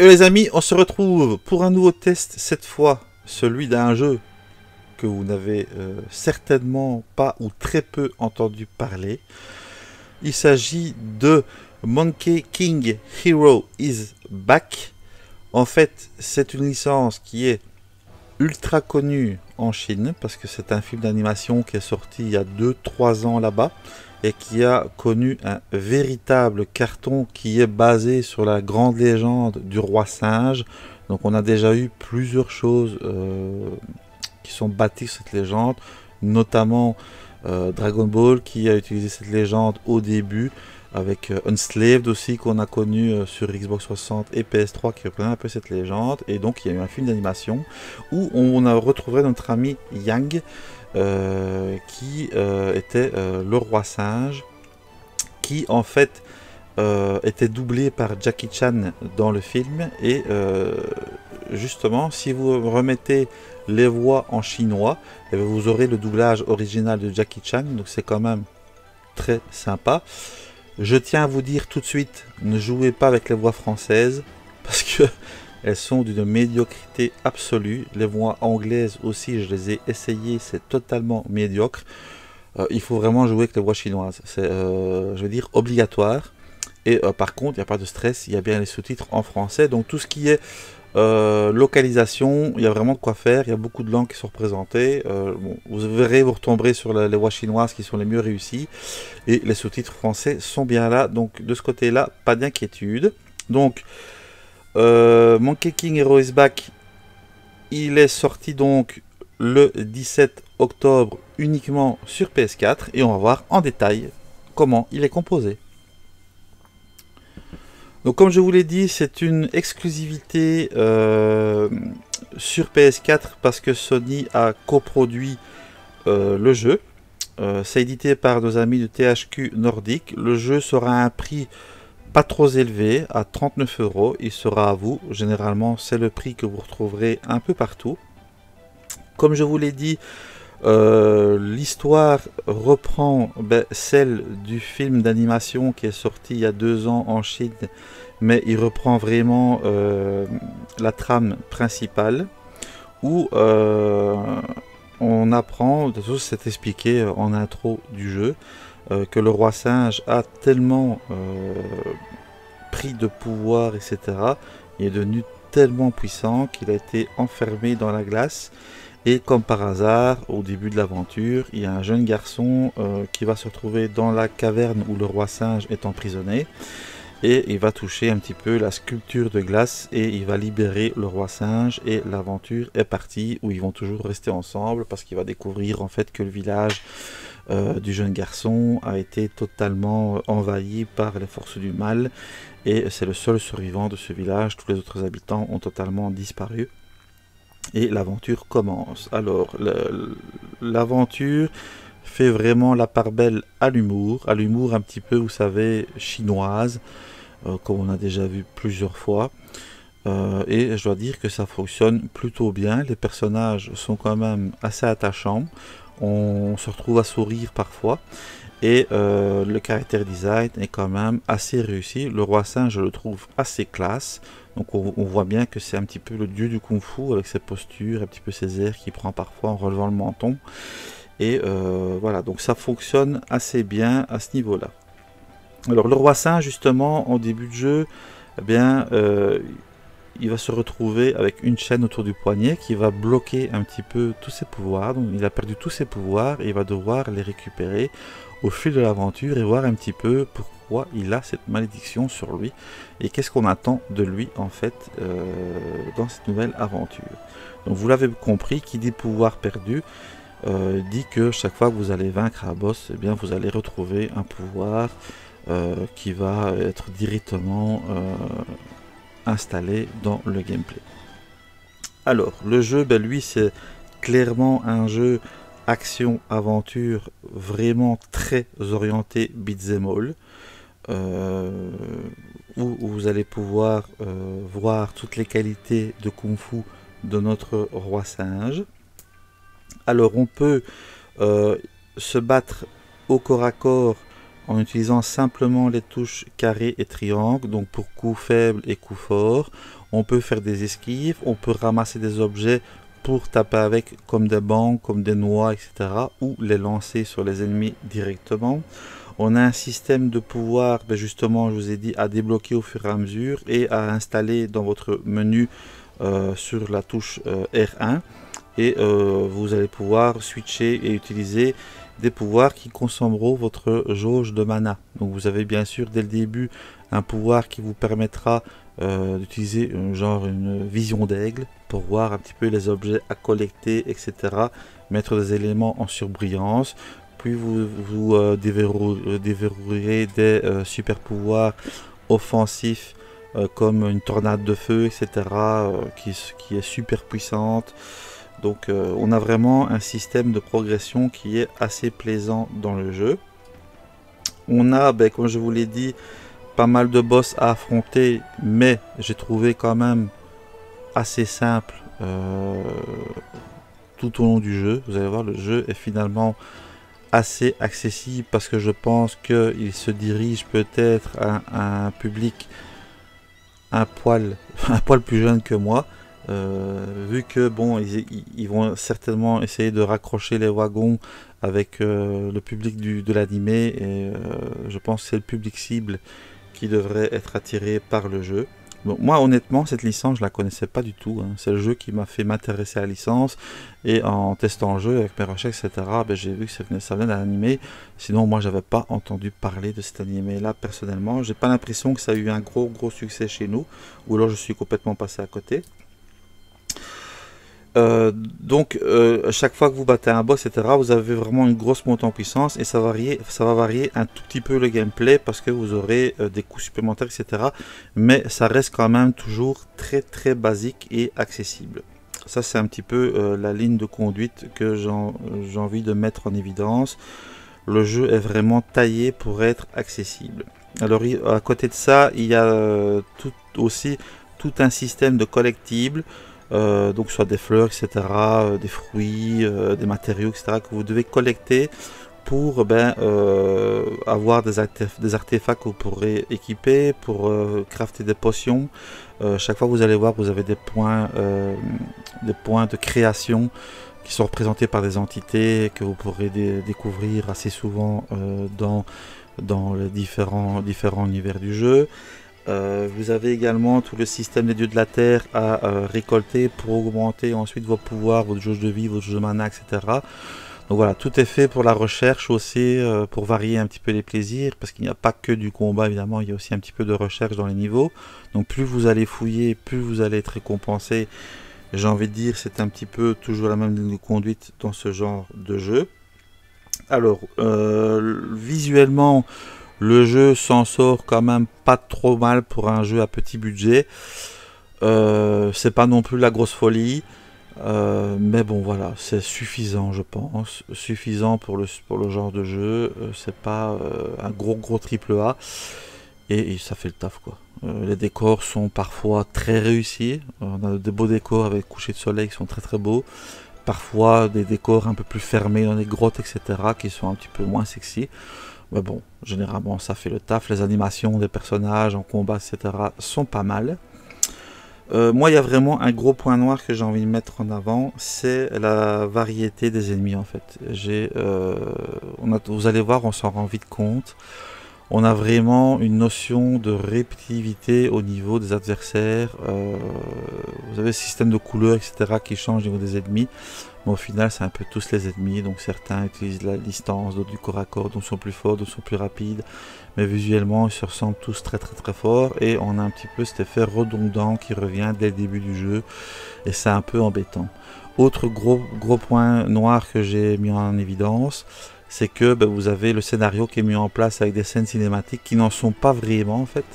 Et les amis, on se retrouve pour un nouveau test, cette fois celui d'un jeu que vous n'avez certainement pas ou très peu entendu parler. Il s'agit de Monkey King Hero is Back. En fait, c'est une licence qui est ultra connue en Chine parce que c'est un film d'animation qui est sorti il y a 2-3 ans là-bas et qui a connu un véritable carton qui est basé sur la grande légende du roi singe. Donc on a déjà eu plusieurs choses qui sont bâties sur cette légende, notamment Dragon Ball qui a utilisé cette légende au début, avec Unslaved aussi qu'on a connu sur Xbox 60 et PS3 qui reprenait un peu cette légende. Et donc il y a eu un film d'animation où on a retrouvé notre ami Yang qui était le roi singe, qui en fait était doublé par Jackie Chan dans le film. Et justement, si vous remettez les voix en chinois, eh bien, vous aurez le doublage original de Jackie Chan, donc c'est quand même très sympa. Je tiens à vous dire tout de suite, ne jouez pas avec les voix françaises, parce que elles sont d'une médiocrité absolue. Les voix anglaises aussi, je les ai essayées, c'est totalement médiocre. Il faut vraiment jouer avec les voix chinoises, c'est je veux dire obligatoire. Et par contre, il n'y a pas de stress, il y a bien les sous-titres en français. Donc tout ce qui est localisation, il y a vraiment de quoi faire, il y a beaucoup de langues qui sont représentées. Bon, vous verrez, vous retomberez sur les voix chinoises qui sont les mieux réussies, et les sous-titres français sont bien là, donc de ce côté là pas d'inquiétude. Donc Monkey King Hero is Back, il est sorti donc le 17 octobre uniquement sur PS4, et on va voir en détail comment il est composé. Donc comme je vous l'ai dit, c'est une exclusivité sur PS4 parce que Sony a coproduit le jeu. C'est édité par nos amis de THQ Nordic. Le jeu sera à un prix pas trop élevé, à 39 €. Il sera à vous. Généralement, c'est le prix que vous retrouverez un peu partout. Comme je vous l'ai dit, l'histoire reprend celle du film d'animation qui est sorti il y a 2 ans en Chine, mais il reprend vraiment la trame principale où on apprend, de toute façon c'est expliqué en intro du jeu, que le roi singe a tellement pris de pouvoir, etc. Il est devenu tellement puissant qu'il a été enfermé dans la glace. Et comme par hasard, au début de l'aventure, il y a un jeune garçon qui va se retrouver dans la caverne où le roi singe est emprisonné. Et il va toucher un petit peu la sculpture de glace et il va libérer le roi singe. Et l'aventure est partie, où ils vont toujours rester ensemble parce qu'il va découvrir en fait que le village du jeune garçon a été totalement envahi par les forces du mal. Et c'est le seul survivant de ce village, tous les autres habitants ont totalement disparu. Et l'aventure commence. Alors, l'aventure fait vraiment la part belle à l'humour un petit peu, vous savez, chinoise, comme on a déjà vu plusieurs fois. Et je dois dire que ça fonctionne plutôt bien. Les personnages sont quand même assez attachants. On se retrouve à sourire parfois. Et le caractère design est quand même assez réussi. Le roi singe, je le trouve assez classe. Donc on voit bien que c'est un petit peu le dieu du kung fu, avec ses postures, un petit peu ses airs qu'il prend parfois en relevant le menton. Et voilà, donc ça fonctionne assez bien à ce niveau-là. Alors le roi singe, justement, en début de jeu, eh bien, il va se retrouver avec une chaîne autour du poignet qui va bloquer un petit peu tous ses pouvoirs. Donc il a perdu tous ses pouvoirs et il va devoir les récupérer au fil de l'aventure et voir un petit peu pourquoi il a cette malédiction sur lui et qu'est-ce qu'on attend de lui en fait dans cette nouvelle aventure. Donc vous l'avez compris, qui dit pouvoir perdu dit que chaque fois que vous allez vaincre un boss, eh bien vous allez retrouver un pouvoir qui va être directement installé dans le gameplay. Alors le jeu, ben, lui c'est clairement un jeu action-aventure vraiment très orienté beat'em all, où vous allez pouvoir voir toutes les qualités de Kung Fu de notre roi singe. Alors on peut se battre au corps à corps en utilisant simplement les touches carré et triangle, donc pour coup faible et coup fort. On peut faire des esquives, on peut ramasser des objets pour taper avec, comme des bancs, comme des noix, etc. ou les lancer sur les ennemis directement. On a un système de pouvoir, ben justement, je vous ai dit, à débloquer au fur et à mesure et à installer dans votre menu sur la touche R1. Et vous allez pouvoir switcher et utiliser des pouvoirs qui consommeront votre jauge de mana. Donc vous avez bien sûr dès le début un pouvoir qui vous permettra d'utiliser une vision d'aigle pour voir un petit peu les objets à collecter, etc. Mettre des éléments en surbrillance. Puis vous déverrouillerez des super pouvoirs offensifs comme une tornade de feu, etc. Qui est super puissante. Donc on a vraiment un système de progression qui est assez plaisant dans le jeu. On a, ben, comme je vous l'ai dit, pas mal de boss à affronter, mais j'ai trouvé quand même assez simple tout au long du jeu. Vous allez voir, le jeu est finalement assez accessible parce que je pense qu'il se dirige peut-être à un public un poil plus jeune que moi. Vu que bon, ils vont certainement essayer de raccrocher les wagons avec le public de l'anime, et je pense que c'est le public cible qui devrait être attiré par le jeu. Bon, moi honnêtement cette licence je la connaissais pas du tout, hein. C'est le jeu qui m'a fait m'intéresser à la licence, et en testant le jeu avec mes recherches, etc., ben, j'ai vu que ça venait d'un anime. Sinon moi j'avais pas entendu parler de cet anime là personnellement. J'ai pas l'impression que ça a eu un gros succès chez nous, ou alors je suis complètement passé à côté. Donc chaque fois que vous battez un boss, etc., vous avez vraiment une grosse montée en puissance, et ça va varier un tout petit peu le gameplay parce que vous aurez des coups supplémentaires, etc., mais ça reste quand même toujours très basique et accessible. Ça c'est un petit peu la ligne de conduite que j'ai envie de mettre en évidence. Le jeu est vraiment taillé pour être accessible. Alors à côté de ça, il y a aussi tout un système de collectibles. Donc soit des fleurs, etc., des fruits, des matériaux, etc., que vous devez collecter pour avoir des artefacts que vous pourrez équiper, pour crafter des potions. Chaque fois vous allez voir, vous avez des points de création qui sont représentés par des entités que vous pourrez découvrir assez souvent dans les différents univers du jeu. Vous avez également tout le système des dieux de la terre à récolter pour augmenter ensuite vos pouvoirs, votre jauge de vie, votre jauge de mana, etc. Donc voilà, tout est fait pour la recherche aussi, pour varier un petit peu les plaisirs, parce qu'il n'y a pas que du combat évidemment, il y a aussi un petit peu de recherche dans les niveaux. Donc plus vous allez fouiller, plus vous allez être récompensé. J'ai envie de dire, c'est un petit peu toujours la même ligne de conduite dans ce genre de jeu. Alors, visuellement, le jeu s'en sort quand même pas trop mal pour un jeu à petit budget. C'est pas non plus la grosse folie. Mais bon voilà, c'est suffisant je pense. Suffisant pour le genre de jeu. C'est pas un gros AAA. Et ça fait le taf quoi. Les décors sont parfois très réussis. On a de beaux décors avec coucher de soleil qui sont très beaux. Parfois des décors un peu plus fermés dans des grottes, etc. qui sont un petit peu moins sexy. Mais bon, généralement ça fait le taf. Les animations des personnages en combat, etc. sont pas mal. Moi il y a vraiment un gros point noir que j'ai envie de mettre en avant, c'est la variété des ennemis en fait. Vous allez voir, on s'en rend vite compte. On a vraiment une notion de répétitivité au niveau des adversaires. Vous avez le système de couleurs, etc. qui change au niveau des ennemis. Mais au final, c'est un peu tous les ennemis. Donc certains utilisent la distance, d'autres du corps à corps, d'autres sont plus forts, d'autres sont plus rapides. Mais visuellement, ils se ressemblent tous très forts. Et on a un petit peu cet effet redondant qui revient dès le début du jeu. Et c'est un peu embêtant. Autre gros point noir que j'ai mis en évidence, c'est que ben, vous avez le scénario qui est mis en place avec des scènes cinématiques qui n'en sont pas vraiment en fait.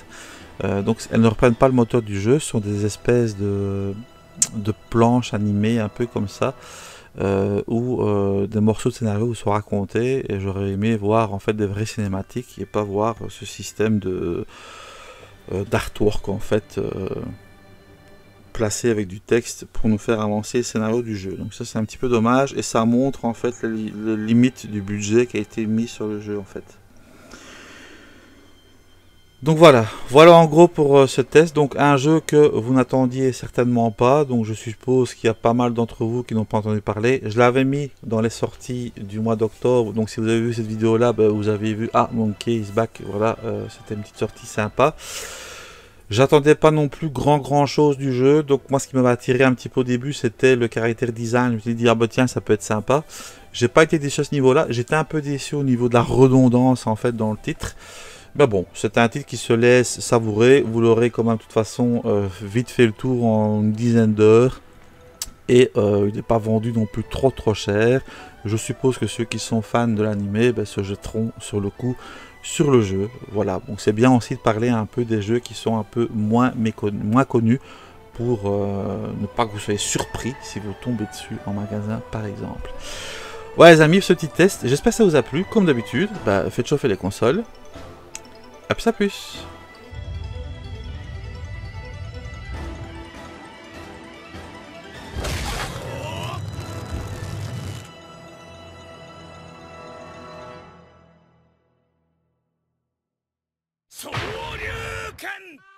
Donc elles ne reprennent pas le moteur du jeu, ce sont des espèces de planches animées un peu comme ça, où des morceaux de scénario vous sont racontés, et j'aurais aimé voir en fait des vraies cinématiques et pas voir ce système d'artwork en fait placé avec du texte pour nous faire avancer le scénario du jeu. Donc ça c'est un petit peu dommage, et ça montre en fait les limites du budget qui a été mis sur le jeu en fait. Donc voilà, voilà en gros pour ce test, donc un jeu que vous n'attendiez certainement pas, donc je suppose qu'il y a pas mal d'entre vous qui n'ont pas entendu parler. Je l'avais mis dans les sorties du mois d'octobre, donc si vous avez vu cette vidéo là, bah, vous avez vu, ah, Monkey is Back, voilà, c'était une petite sortie sympa. J'attendais pas non plus grand chose du jeu, donc moi ce qui m'avait attiré un petit peu au début c'était le caractère design, je me suis dit ah bah tiens ça peut être sympa. J'ai pas été déçu à ce niveau là, j'étais un peu déçu au niveau de la redondance en fait dans le titre. Ben bon, c'est un titre qui se laisse savourer, vous l'aurez quand même de toute façon vite fait le tour en une dizaine d'heures. Et il n'est pas vendu non plus trop cher. Je suppose que ceux qui sont fans de l'anime ben, se jetteront sur le coup sur le jeu. Voilà, donc c'est bien aussi de parler un peu des jeux qui sont un peu moins connus pour ne pas que vous soyez surpris si vous tombez dessus en magasin par exemple. Voilà les amis, ce petit test, j'espère que ça vous a plu. Comme d'habitude, ben, faites chauffer les consoles. À plus, à plus.